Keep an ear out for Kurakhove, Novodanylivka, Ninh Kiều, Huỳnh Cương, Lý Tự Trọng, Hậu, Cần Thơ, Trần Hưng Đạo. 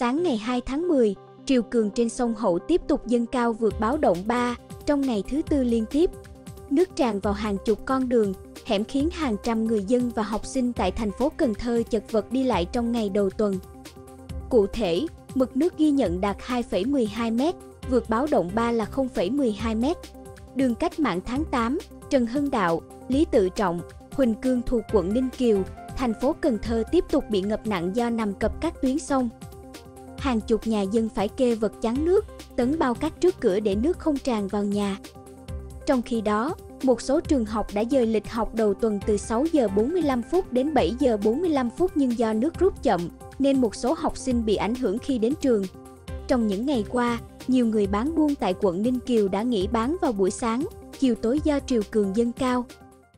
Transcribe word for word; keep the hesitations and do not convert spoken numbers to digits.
Sáng ngày hai tháng mười, triều cường trên sông Hậu tiếp tục dâng cao vượt báo động ba trong ngày thứ tư liên tiếp. Nước tràn vào hàng chục con đường, hẻm khiến hàng trăm người dân và học sinh tại thành phố Cần Thơ chật vật đi lại trong ngày đầu tuần. Cụ thể, mực nước ghi nhận đạt hai phẩy mười hai mét, vượt báo động ba là không phẩy mười hai mét. Đường Cách Mạng tháng tám, Trần Hưng Đạo, Lý Tự Trọng, Huỳnh Cương thuộc quận Ninh Kiều, thành phố Cần Thơ tiếp tục bị ngập nặng do nằm cặp các tuyến sông. Hàng chục nhà dân phải kê vật chắn nước, tấn bao cát trước cửa để nước không tràn vào nhà. Trong khi đó, một số trường học đã dời lịch học đầu tuần từ sáu giờ bốn mươi lăm phút đến bảy giờ bốn mươi lăm phút nhưng do nước rút chậm, nên một số học sinh bị ảnh hưởng khi đến trường. Trong những ngày qua, nhiều người bán buôn tại quận Ninh Kiều đã nghỉ bán vào buổi sáng, chiều tối do triều cường dâng cao.